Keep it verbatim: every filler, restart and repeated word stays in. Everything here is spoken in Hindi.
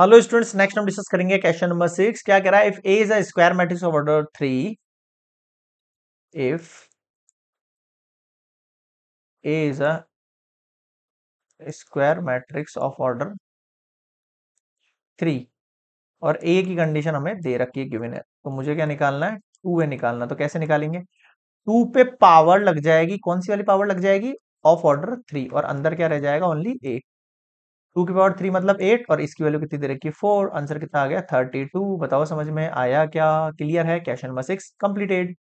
हेलो स्टूडेंट्स, नेक्स्ट हम डिस्कस करेंगे क्वेश्चन नंबर सिक्स। क्या कह रहा है? If A is a square matrix of order three, if A is a square matrix of order three और ए की कंडीशन हमें दे रखी है गिवन है, तो मुझे क्या निकालना है? टू ए निकालना। तो कैसे निकालेंगे? टू पे पावर लग जाएगी, कौन सी वाली पावर लग जाएगी? ऑफ ऑर्डर थ्री, और अंदर क्या रह जाएगा? Only A. टू की पावर थ्री मतलब एट, और इसकी वैल्यू कितनी दे रखी है? फोर। आंसर कितना आ गया? Thirty two. बताओ समझ में आया क्या? क्लियर है? Question number six completed.